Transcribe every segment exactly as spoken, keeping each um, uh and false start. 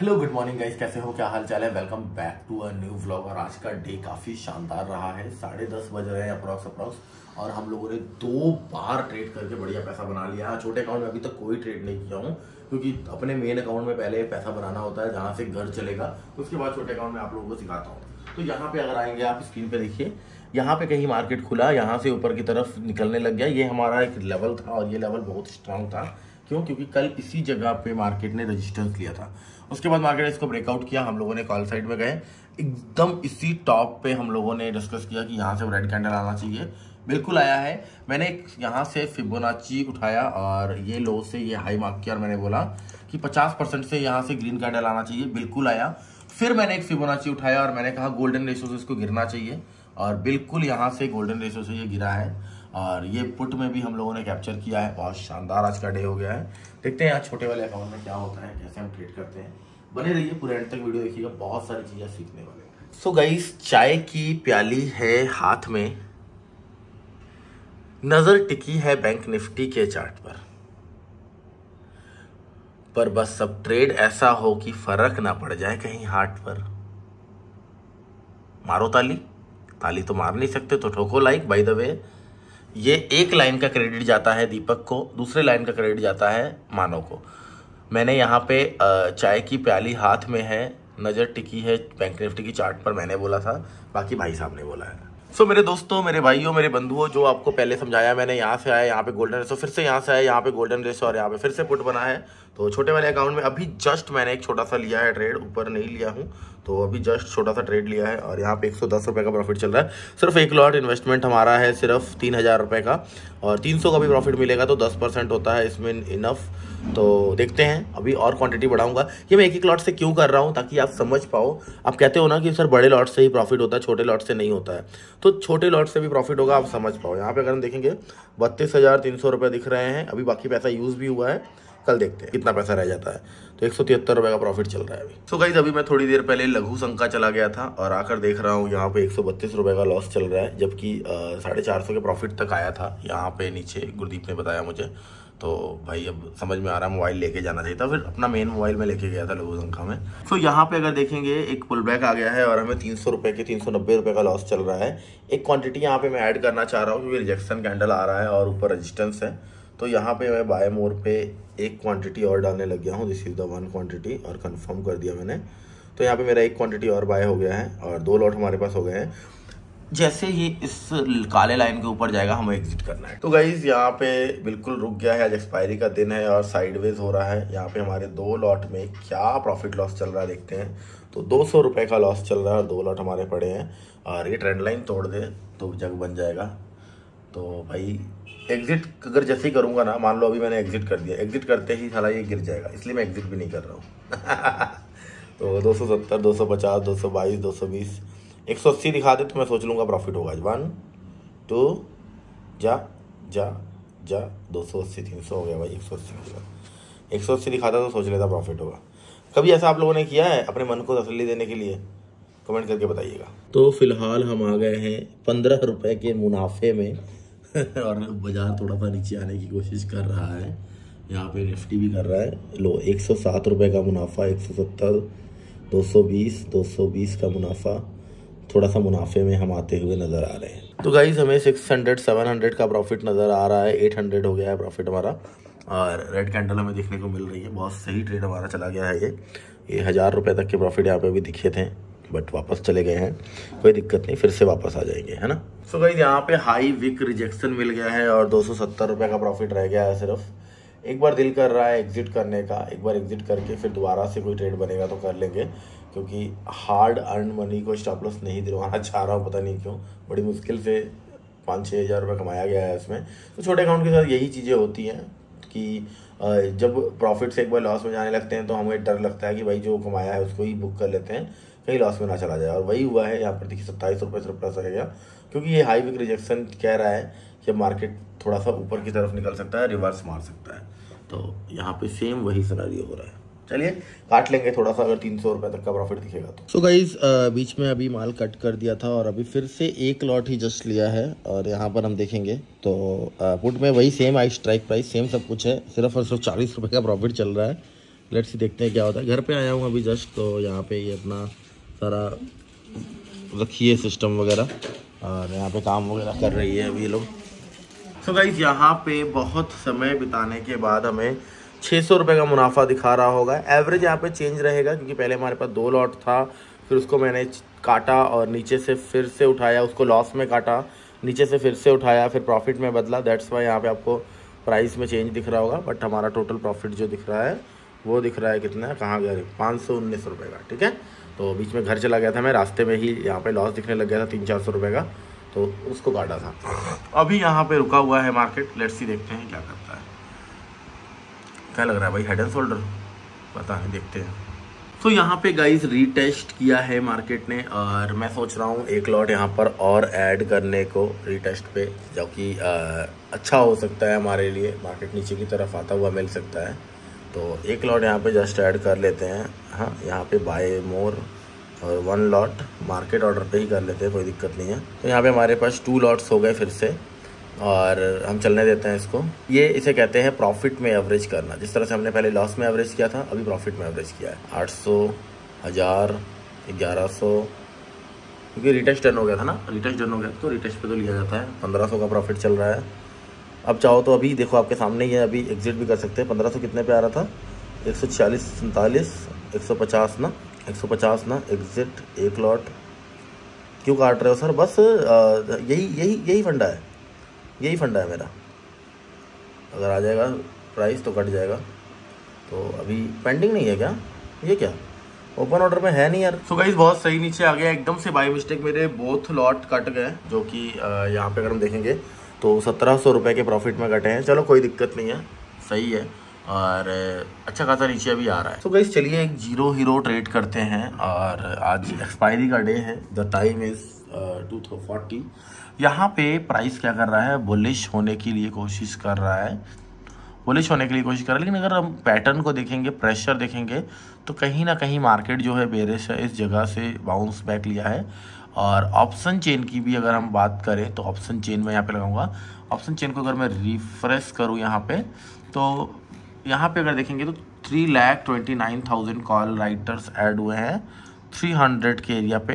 Hello good morning guys, कैसे हो, क्या हाल चाल है। Welcome back to a new vlog. और आज का डे काफ़ी शानदार रहा है। साढ़े दस बज रहे हैं अप्रॉक्स अप्रॉक्स और हम लोगों ने दो बार ट्रेड करके बढ़िया पैसा बना लिया है। छोटे अकाउंट में अभी तक तो कोई ट्रेड नहीं किया हूँ, क्योंकि अपने मेन अकाउंट में पहले पैसा बनाना होता है जहाँ से घर चलेगा, उसके बाद छोटे अकाउंट में आप लोगों को सिखाता हूँ। तो यहाँ पे अगर आएंगे आप, स्क्रीन पे देखिए, यहाँ पे कहीं मार्केट खुला, यहाँ से ऊपर की तरफ निकलने लग गया। ये हमारा एक लेवल था और ये लेवल बहुत स्ट्रांग था। क्यों? क्योंकि कल इसी जगह पे मार्केट ने रजिस्टेंस लिया था। उसके बाद मार्केट ने इसको ब्रेकआउट किया, हम लोगों ने कॉल साइड में गए। एकदम इसी टॉप पे हम लोगों ने डिस्कस किया कि यहाँ से रेड कैंडल आना चाहिए, बिल्कुल आया है। मैंने यहाँ से फिबोनाची उठाया और ये लो से ये हाई मार्क किया और मैंने बोला कि पचास परसेंट से यहाँ से ग्रीन कैंडल आना चाहिए, बिल्कुल आया। फिर मैंने एक फिबोनाची उठाया और मैंने कहा गोल्डन रेशो से इसको गिरना चाहिए, और बिल्कुल यहाँ से गोल्डन रेशो से ये गिरा है। और ये पुट में भी हम लोगों ने कैप्चर किया है। बहुत शानदार आज का डे हो गया है। देखते हैं आज छोटे वाले अकाउंट में क्या होता है, कैसे हम ट्रेड करते हैं। बने रहिए पूरे एंड तक, वीडियो देखिएगा, बहुत सारी चीज़ें सीखने वाले हैं। सो गाइस, चाय की प्याली है हाथ में, नज़र टिकी है बैंक निफ्टी के चार्ट पर पर बस सब ट्रेड ऐसा हो कि फर्क ना पड़ जाए कहीं हार्ट पर। मारो ताली, ताली तो मार नहीं सकते तो ठोको लाइक। बाय द वे, ये एक लाइन का क्रेडिट जाता है दीपक को, दूसरे लाइन का क्रेडिट जाता है मानो को। मैंने यहाँ पे चाय की प्याली हाथ में है, नज़र टिकी है बैंक निफ्टी की चार्ट पर, मैंने बोला था, बाकी भाई साहब ने बोला है। सो so, मेरे दोस्तों, मेरे भाइयों, मेरे बंधुओं, जो आपको पहले समझाया मैंने, यहाँ से आया, यहाँ पे गोल्डन रेशो, फिर से यहाँ से आया, यहाँ पे गोल्डन रेशो और यहाँ पे फिर से पुट बना है। तो छोटे वाले अकाउंट में अभी जस्ट मैंने एक छोटा सा लिया है ट्रेड, ऊपर नहीं लिया हूँ, तो अभी जस्ट छोटा सा ट्रेड लिया है। और यहाँ पे एक सौ दस रुपये का प्रॉफिट चल रहा है। सिर्फ एक लॉट इन्वेस्टमेंट हमारा है, सिर्फ तीन हज़ार रुपये का, और तीन सौ का भी प्रॉफिट मिलेगा, तो दस परसेंट होता है इसमें इनफ। तो देखते हैं, अभी और क्वांटिटी बढ़ाऊंगा। ये मैं एक एक लॉट से क्यों कर रहा हूँ, ताकि आप समझ पाओ। आप कहते हो ना कि सर बड़े लॉट से ही प्रॉफिट होता है, छोटे लॉट से नहीं होता है, तो छोटे लॉट से भी प्रॉफिट होगा, आप समझ पाओ। यहाँ पे अगर हम देखेंगे बत्तीस हज़ार तीन सौ रुपये दिख रहे हैं, अभी बाकी पैसा यूज़ भी हुआ है, कल देखते हैं कितना पैसा रह जाता है। तो एक सौ तिहत्तर रुपये का प्रॉफिट चल रहा है अभी। सो गाइस, अभी मैं थोड़ी देर पहले लघु शंका चला गया था और आकर देख रहा हूँ यहाँ पे एक सौ बत्तीस रुपये का लॉस चल रहा है, जबकि साढ़े चार सौ के प्रॉफिट तक आया था यहाँ पे नीचे, गुरदीप ने बताया मुझे। तो भाई अब समझ में आ रहा है, मोबाइल लेके जाना चाहिए था, फिर अपना मेन मोबाइल में लेके गया था लघु शंका में। सो so, यहाँ पे अगर देखेंगे एक पुल बैक आ गया है और हमें तीन सौ रुपये के तीन सौ नब्बे रुपये का लॉस चल रहा है। एक क्वांटिटी यहाँ पे मैं ऐड करना चाह रहा हूँ, क्योंकि रिजेक्शन कैंडल आ रहा है और ऊपर रजिस्टेंस है। तो यहाँ पे मैं बाय मोर पे एक क्वांटिटी और डालने लग गया हूँ, this is the one quantity, और कंफर्म कर दिया मैंने। तो यहाँ पे मेरा एक क्वांटिटी और बाय हो गया है और दो लॉट हमारे पास हो गए हैं। जैसे ये इस काले लाइन के ऊपर जाएगा, हमें एग्जिट करना है। तो गाइज, यहाँ पे बिल्कुल रुक गया है, आज एक्सपायरी का दिन है और साइडवेज हो रहा है। यहाँ पे हमारे दो लॉट में क्या प्रॉफिट लॉस चल रहा है देखते हैं। तो दो सौ रुपये का लॉस चल रहा है और दो लॉट हमारे पड़े हैं, और ये ट्रेंड लाइन तोड़ दे तो जग बन जाएगा। तो भाई एग्जिट अगर जैसे ही करूँगा ना, मान लो अभी मैंने एग्जिट कर दिया, एग्जिट करते ही साला ये गिर जाएगा, इसलिए मैं एग्जिट भी नहीं कर रहा हूँ। तो दो सौ सत्तर दो सौ पचास दो सौ बाईस दो सौ बीस एक सौ अस्सी दिखा दे तो मैं सोच लूँगा प्रॉफिट होगा आज। वन टू जा जा जा दो सौ अस्सी तीन सौ हो गया भाई, एक सौ अस्सी हो गया। एक सौ अस्सी दिखाता तो सोच लेता प्रॉफिट होगा। कभी ऐसा आप लोगों ने किया है अपने मन को तसल्ली देने के लिए? कमेंट करके बताइएगा। तो फिलहाल हम आ गए हैं पंद्रह रुपये के मुनाफे में और बाजार थोड़ा सा नीचे आने की कोशिश कर रहा है। यहाँ पे निफ्टी भी कर रहा है। लो, एक सौ सात रुपये का मुनाफा, एक सौ सत्तर दो सौ बीस दो सौ बीस का मुनाफा, थोड़ा सा मुनाफे में हम आते हुए नज़र आ रहे हैं। तो गाइज़, हमें सिक्स हंड्रेड सेवन हंड्रेड का प्रॉफिट नज़र आ रहा है, एट हंड्रेड हो गया है प्रॉफिट हमारा, और रेड कैंडल हमें देखने को मिल रही है। बहुत सही ट्रेड हमारा चला गया है। ये ये हज़ार रुपये तक के प्रॉफिट यहाँ पे भी दिखे थे, बट वापस चले गए हैं, कोई दिक्कत नहीं, फिर से वापस आ जाएंगे, है ना। सो गाइस, यहाँ पे हाई विक रिजेक्शन मिल गया है और दो सौ सत्तर रुपये का प्रॉफिट रह गया है सिर्फ। एक बार दिल कर रहा है एग्जिट करने का, एक बार एग्जिट करके फिर दोबारा से कोई ट्रेड बनेगा तो कर लेंगे, क्योंकि हार्ड अर्न मनी को स्टॉप लॉस नहीं दिलवाना चाह रहा हूँ, पता नहीं क्यों। बड़ी मुश्किल से पाँच छः हज़ार रुपये कमाया गया है इसमें। तो छोटे अकाउंट के साथ यही चीज़ें होती हैं कि जब प्रॉफिट से एक बार लॉस में जाने लगते हैं तो हमें डर लगता है कि भाई जो कमाया है उसको ही बुक कर लेते हैं, कहीं लॉस में ना चला जाए। और वही हुआ है। यहाँ पर देखिए सत्ताईस रुपये से प्लस रहेगा, क्योंकि ये हाई विक रिजेक्शन कह रहा है कि मार्केट थोड़ा सा ऊपर की तरफ निकल सकता है, रिवर्स मार सकता है। तो यहाँ पे सेम वही सिनेरियो हो रहा है। चलिए काट लेंगे थोड़ा सा, अगर तीन सौ रुपये तक का प्रॉफिट दिखेगा तो। सो गाइज, बीच में अभी माल कट कर दिया था और अभी फिर से एक लॉट ही जस्ट लिया है। और यहाँ पर हम देखेंगे तो पुट में वही सेम आई स्ट्राइक प्राइस, सेम सब कुछ है, सिर्फ और सिर्फ चालीस रुपये का प्रॉफिट चल रहा है। लेट्स सी देखते हैं क्या होता है। घर पे आया हूँ अभी जस्ट, तो यहाँ पे ये अपना सारा रखिए सिस्टम वगैरह, और यहाँ पे काम वगैरह कर रही है अभी लोग। सो गाइस, यहाँ पे बहुत समय बिताने के बाद हमें छः सौ रुपये का मुनाफा दिखा रहा होगा। एवरेज यहाँ पे चेंज रहेगा क्योंकि पहले हमारे पास दो लॉट था, फिर उसको मैंने काटा और नीचे से फिर से उठाया, उसको लॉस में काटा, नीचे से फिर से उठाया, फिर प्रॉफिट में बदला। दैट्स वाई यहाँ पे आपको प्राइस में चेंज दिख रहा होगा, बट हमारा टोटल प्रॉफिट जो दिख रहा है वो दिख रहा है कितना, कहाँ गया, पाँच सौ उन्नीस रुपये का। ठीक है, तो बीच में घर चला गया था मैं, रास्ते में ही यहाँ पे लॉस दिखने लग गया था तीन चार सौ रुपये का, तो उसको काटा था। अभी यहाँ पे रुका हुआ है मार्केट, लेट्स सी देखते हैं क्या करता है। क्या लग रहा है भाई, हेड एंड शोल्डर, पता नहीं, देखते हैं। तो यहाँ पे गाइस रीटेस्ट किया है मार्केट ने, और मैं सोच रहा हूँ एक लॉट यहाँ पर और ऐड करने को रीटेस्ट पे, जो कि अच्छा हो सकता है हमारे लिए, मार्केट नीचे की तरफ आता हुआ मिल सकता है। तो एक लॉट यहाँ पे जस्ट ऐड कर लेते हैं। हाँ, यहाँ पे बाय मोर और वन लॉट मार्केट ऑर्डर पे ही कर लेते हैं, कोई दिक्कत नहीं है। तो यहाँ पे हमारे पास टू लॉट्स हो गए फिर से, और हम चलने देते हैं इसको। ये इसे कहते हैं प्रॉफिट में एवरेज करना, जिस तरह से हमने पहले लॉस में एवरेज किया था, अभी प्रॉफिट में एवरेज किया है। आठ सौ, हज़ार, ग्यारह सौ, क्योंकि रिटेस्ट डन हो गया था ना, रिटेस्ट डन हो गया तो रिटेस्ट पर तो लिया जाता है। पंद्रह सौ का प्रॉफिट चल रहा है। अब चाहो तो अभी देखो आपके सामने ही है, अभी एग्जिट भी कर सकते हैं। पंद्रह सौ कितने पे आ रहा था, एक सौ छियालीस सैंतालीस एक सौ पचास ना एक सौ पचास ना एग्जिट एक लॉट क्यों काट रहे हो सर? बस यही यही यही फंडा है, यही फंडा है मेरा। अगर आ जाएगा प्राइस तो कट जाएगा। तो अभी पेंडिंग नहीं है क्या? ये क्या ओपन ऑर्डर में है नहीं यार। सो गाइस, बहुत सही नीचे आ गया एकदम से, बाई मिस्टेक मेरे बोथ लॉट कट गए, जो कि यहाँ पे अगर हम देखेंगे तो सत्रह सौ रुपये के प्रॉफिट में कटे हैं। चलो कोई दिक्कत नहीं है, सही है, और अच्छा खासा नीचे अभी आ रहा है। तो गाइस चलिए एक जीरो हीरो ट्रेड करते हैं, और आज एक्सपायरी का डे है, the time is two forty. यहाँ पे प्राइस क्या कर रहा है, बुलिश होने के लिए कोशिश कर रहा है, बुलिश होने के लिए कोशिश कर रहा है लेकिन अगर हम पैटर्न को देखेंगे, प्रेशर देखेंगे, तो कहीं ना कहीं मार्केट जो है बेरिश है, इस जगह से बाउंस बैक लिया है। और ऑप्शन चेन की भी अगर हम बात करें तो ऑप्शन चेन में यहाँ पे लगाऊंगा, ऑप्शन चेन को अगर मैं रिफ्रेश करूँ यहाँ पे, तो यहाँ पे अगर देखेंगे तो three lakh twenty nine thousand call writers add हुए हैं। थ्री हंड्रेड के एरिया पे,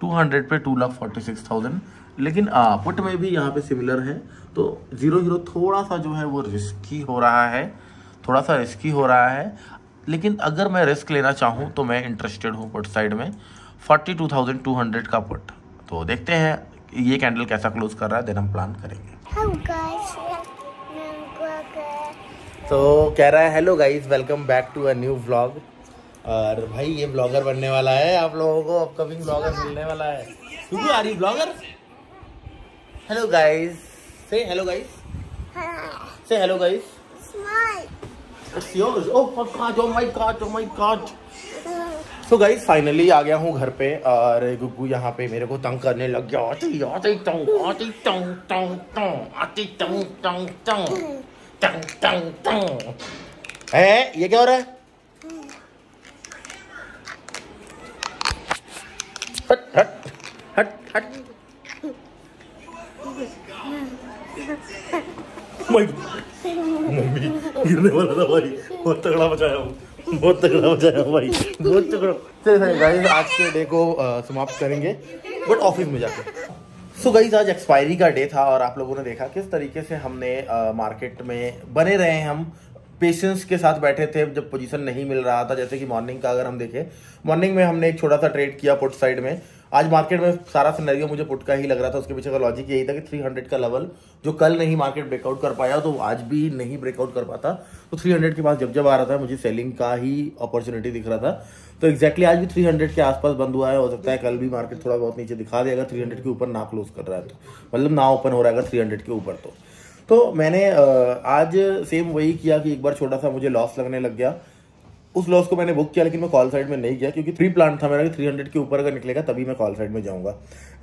टू हंड्रेड पे two lakh forty six thousand, लेकिन पुट में भी यहाँ पे सिमिलर है। तो ज़ीरो हीरो थोड़ा सा जो है वो रिस्की हो रहा है, थोड़ा सा रिस्की हो रहा है, लेकिन अगर मैं रिस्क लेना चाहूँ तो मैं इंटरेस्टेड हूँ पुट साइड में। Forty two thousand two hundred का पुट, तो देखते हैं ये कैंडल कैसा क्लोज कर रहा है, देन हम प्लान करेंगे। तो कह रहा है hello guys, welcome back to a new vlog. और भाई ये ब्लॉगर बनने वाला है, आप लोगों को अपकमिंग ब्लॉगर मिलने वाला है। क्योंकि आ रही ब्लॉगर, हेलो गाइस से, हेलो गाइस से, hello guys, it's yours, oh my god, oh my god, oh my god. तो गाइस फाइनली आ गया हूँ घर पे, और गुग्गू यहाँ पे मेरे को तंग करने लग गया। है ये क्या हो रहा है? हट हट हट हट, मम्मी गिरने वाला था भाई, बहुत तगड़ा बचाया हूँ, बहुत तगड़ा हो जाएगा भाई, बहुत तगड़ा। चलिए गाइस आज के डे को समाप्त करेंगे, बट ऑफिस में जाके। सो गाइस आज एक्सपायरी का डे था, और आप लोगों ने देखा किस तरीके से हमने आ, मार्केट में बने रहे हैं। हम पेशेंस के साथ बैठे थे जब पोजीशन नहीं मिल रहा था। जैसे कि मॉर्निंग का अगर हम देखें, मॉर्निंग में हमने एक छोटा सा ट्रेड किया पुट साइड में। आज मार्केट में सारा सिनेरियो मुझे पुट का ही लग रहा था, उसके पीछे का लॉजिक यही था कि थ्री हंड्रेड का लेवल जो कल नहीं मार्केट ब्रेकआउट कर पाया, तो आज भी नहीं ब्रेकआउट कर पाता। तो थ्री हंड्रेड के पास जब जब आ रहा था मुझे सेलिंग का ही अपॉर्चुनिटी दिख रहा था। तो एक्जैक्टली आज भी थ्री हंड्रेड के आसपास बंद हुआ है, हो सकता है कल भी मार्केट थोड़ा बहुत नीचे दिखा देगा, थ्री हंड्रेड के ऊपर ना क्लोज कर रहा है तो, मतलब ना ओपन हो रहा है थ्री हंड्रेड के ऊपर। तो तो मैंने आज सेम वही किया कि एक बार छोटा सा मुझे लॉस लगने लग गया, उस लॉस को मैंने बुक किया, लेकिन मैं कॉल साइड में नहीं गया क्योंकि प्री प्लान था मेरा कि थ्री हंड्रेड के ऊपर अगर निकलेगा तभी मैं कॉल साइड में जाऊंगा।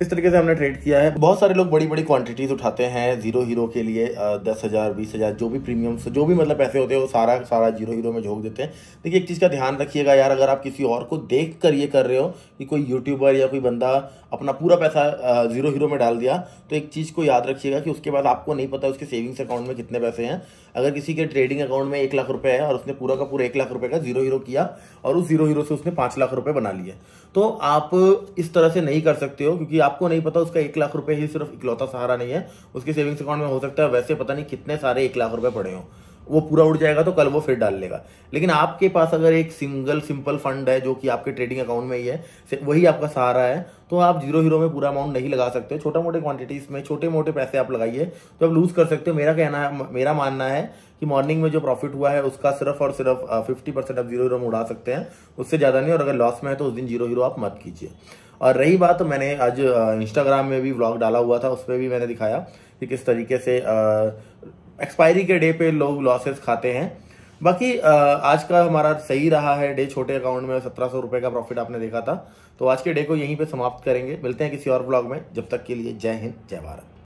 इस तरीके से हमने ट्रेड किया है। बहुत सारे लोग बड़ी बड़ी क्वांटिटीज उठाते हैं जीरो हीरो के लिए, दस हज़ार बीस हज़ार जो भी प्रीमियम जो भी मतलब पैसे होते हैं वो सारा सारा जीरो हीरो में झोंक देते हैं। देखिए एक चीज़ का ध्यान रखिएगा यार, अगर आप किसी और को देख कर ये कर रहे हो कि कोई यूट्यूबर या कोई बंदा अपना पूरा पैसा जीरो हीरो में डाल दिया, तो एक चीज़ को याद रखिएगा कि उसके बाद आपको नहीं पता उसके सेविंग्स अकाउंट में कितने पैसे हैं। अगर किसी के ट्रेडिंग अकाउंट में एक लाख रुपये है और उसने पूरा का पूरा एक लाख रुपये का जीरो जीरो हीरो किया और उस जीरो हीरो से उसने पाँच लाख रुपए बना लिए। तो आप इस तरह से नहीं कर सकते हो, क्योंकि आपको नहीं पता उसका एक लाख रुपए ही सिर्फ इकलौता सहारा नहीं है, उसके सेविंग्स अकाउंट में हो सकता है वैसे पता नहीं कितने सारे एक लाख रुपए पड़े हों, वो पूरा उड़ जाएगा तो कल वो फिर डाल लेगा। लेकिन आपके पास अगर एक सिंगल सिंपल फंड है जो कि आपके ट्रेडिंग अकाउंट में ही है, वही आपका सहारा है, तो आप जीरो हीरो में पूरा अमाउंट नहीं लगा सकते। छोटा मोटे क्वांटिटीज में छोटे मोटे पैसे आप लगाइए तो आप लूज कर सकते हो। मेरा कहना, मेरा मानना है कि मॉर्निंग में जो प्रॉफिट हुआ है उसका सिर्फ और सिर्फ फिफ्टी परसेंट आप जीरो हीरो में उड़ा सकते हैं, उससे ज़्यादा नहीं। और अगर लॉस में है तो उस दिन जीरो हीरो आप मत कीजिए। और रही बात, तो मैंने आज इंस्टाग्राम में भी व्लॉग डाला हुआ था, उस पर भी मैंने दिखाया कि किस तरीके से एक्सपायरी के डे पे लोग लॉसेस खाते हैं। बाकी आज का हमारा सही रहा है डे, छोटे अकाउंट में सत्रह सौ रुपये का प्रॉफिट आपने देखा था। तो आज के डे को यहीं पे समाप्त करेंगे, मिलते हैं किसी और ब्लॉग में। जब तक के लिए जय हिंद, जय भारत।